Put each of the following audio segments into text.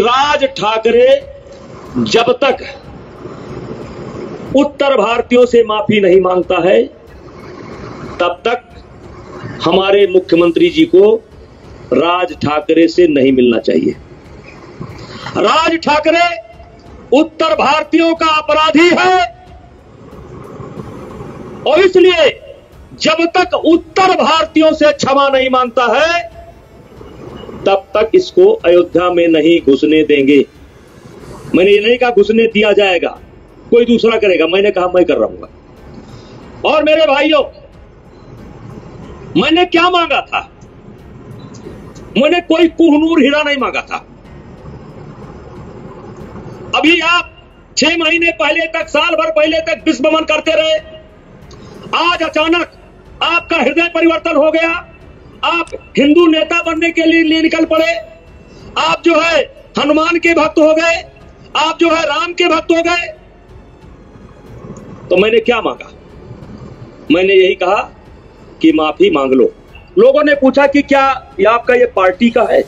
राज ठाकरे जब तक उत्तर भारतीयों से माफी नहीं मांगता है तब तक हमारे मुख्यमंत्री जी को राज ठाकरे से नहीं मिलना चाहिए। राज ठाकरे उत्तर भारतीयों का अपराधी है और इसलिए जब तक उत्तर भारतीयों से क्षमा नहीं मांगता है तब तक इसको अयोध्या में नहीं घुसने देंगे। मैंने ये नहीं कहा घुसने दिया जाएगा, कोई दूसरा करेगा, मैंने कहा मैं कर रहूंगा। और मेरे भाइयों, मैंने क्या मांगा था? मैंने कोई कोहनूर हीरा नहीं मांगा था। अभी आप 6 महीने पहले तक, साल भर पहले तक विश्वमन करते रहे, आज अचानक आपका हृदय परिवर्तन हो गया, आप हिंदू नेता बनने के लिए निकल पड़े, आप जो है हनुमान के भक्त हो गए, आप जो है राम के भक्त हो गए। तो मैंने क्या मांगा? मैंने यही कहा कि माफी मांग लो। लोगों ने पूछा कि क्या आपका ये पार्टी का है,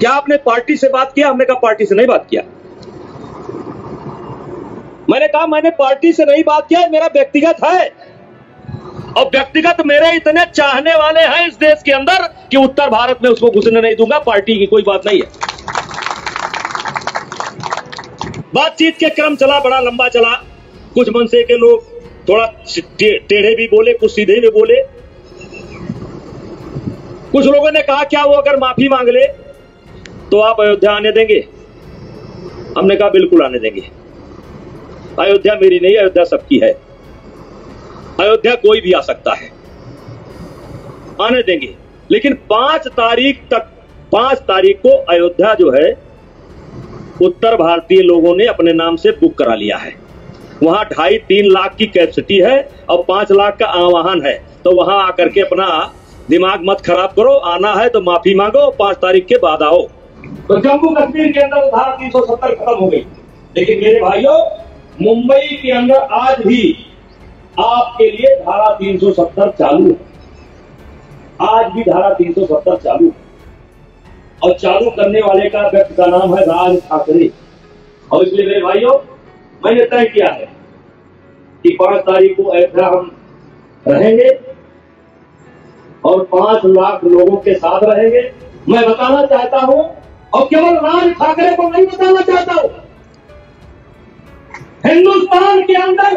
क्या आपने पार्टी से बात किया? हमने कहा पार्टी से नहीं बात किया। मैंने कहा मैंने पार्टी से नहीं बात किया, मेरा व्यक्तिगत है और व्यक्तिगत मेरे इतने चाहने वाले हैं इस देश के अंदर कि उत्तर भारत में उसको घुसने नहीं दूंगा। पार्टी की कोई बात नहीं है। बातचीत के क्रम चला, बड़ा लंबा चला, कुछ मनसे के लोग थोड़ा टेढ़े भी बोले, कुछ सीधे भी बोले। कुछ लोगों ने कहा क्या वो अगर माफी मांग ले तो आप अयोध्या आने देंगे? हमने कहा बिल्कुल आने देंगे। अयोध्या मेरी नहीं, अयोध्या सबकी है, अयोध्या कोई भी आ सकता है, आने देंगे। लेकिन 5 तारीख को अयोध्या जो है उत्तर भारतीय लोगों ने अपने नाम से बुक करा लिया है। वहां 2.5-3 लाख की कैपेसिटी है और 5 लाख का आवाहन है। तो वहां आकर के अपना दिमाग मत खराब करो, आना है तो माफी मांगो, 5 तारीख के बाद आओ। तो जम्मू कश्मीर के अंदर धारा 370 खत्म हो गई, लेकिन मेरे भाइयों मुंबई के अंदर आज भी आपके लिए धारा 370 चालू है। आज भी धारा 370 चालू है और चालू करने वाले का व्यक्ति का नाम है राज ठाकरे। और इसलिए मेरे भाइयों मैंने तय किया है कि 5 तारीख को अयोध्या हम रहेंगे और 5 लाख लोगों के साथ रहेंगे। मैं बताना चाहता हूं और केवल राज ठाकरे को नहीं बताना चाहता हूं, हिंदुस्तान के अंदर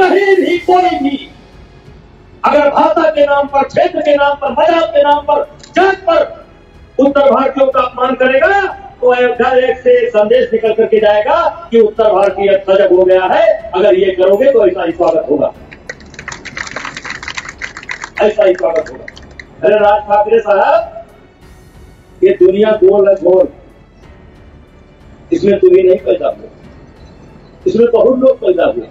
कहीं भी कोई भी अगर भाषा के नाम पर, क्षेत्र के नाम पर, मजहब के नाम पर, जात पर उत्तर भारतीयों का अपमान करेगा तो अयोध्या एक से एक संदेश निकल करके जाएगा कि उत्तर भारतीय सजग हो गया है, अगर ये करोगे तो ऐसा ही स्वागत होगा, ऐसा ही स्वागत होगा। अरे राज ठाकरे साहब, ये दुनिया गोल है, गोल, इसमें तुम ही नहीं पैदा हुए, इसमें बहुत लोग पैदा हुए।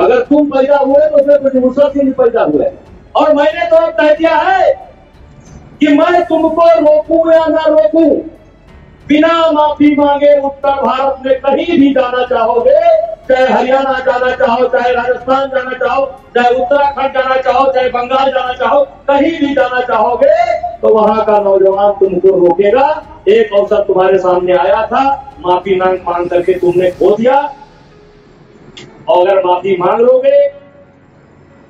अगर तुम पैदा हुए तो उसमें कुछ मुसरत ही नहीं पैदा हुए। और मैंने तो तय किया है कि मैं तुमको रोकू या ना रोकू, बिना माफी मांगे उत्तर भारत में कहीं भी जाना चाहोगे, चाहे हरियाणा जाना चाहो, चाहे राजस्थान जाना चाहो, चाहे उत्तराखंड जाना चाहो, चाहे बंगाल जाना चाहो, कहीं भी जाना चाहोगे तो वहां का नौजवान तुमको रोकेगा। एक अवसर तुम्हारे सामने आया था, माफी मांग करके तुमने खो दिया। अगर माफी मांग लोगे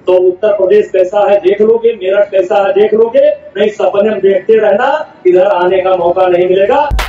तो उत्तर प्रदेश कैसा है देख लोगे, मेरठ कैसा है देख लोगे, नहीं सपने में देखते रहना, इधर आने का मौका नहीं मिलेगा।